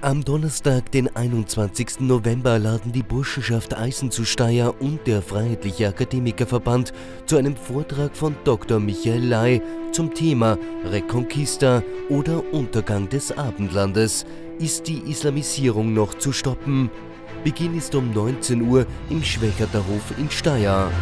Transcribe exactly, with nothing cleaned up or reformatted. Am Donnerstag, den einundzwanzigsten November, laden die Burschenschaft Eysn zu Steyr und der Freiheitliche Akademikerverband zu einem Vortrag von Doktor Michael Ley zum Thema Reconquista oder Untergang des Abendlandes. Ist die Islamisierung noch zu stoppen? Beginn ist um neunzehn Uhr im Schwechaterhof in Steyr.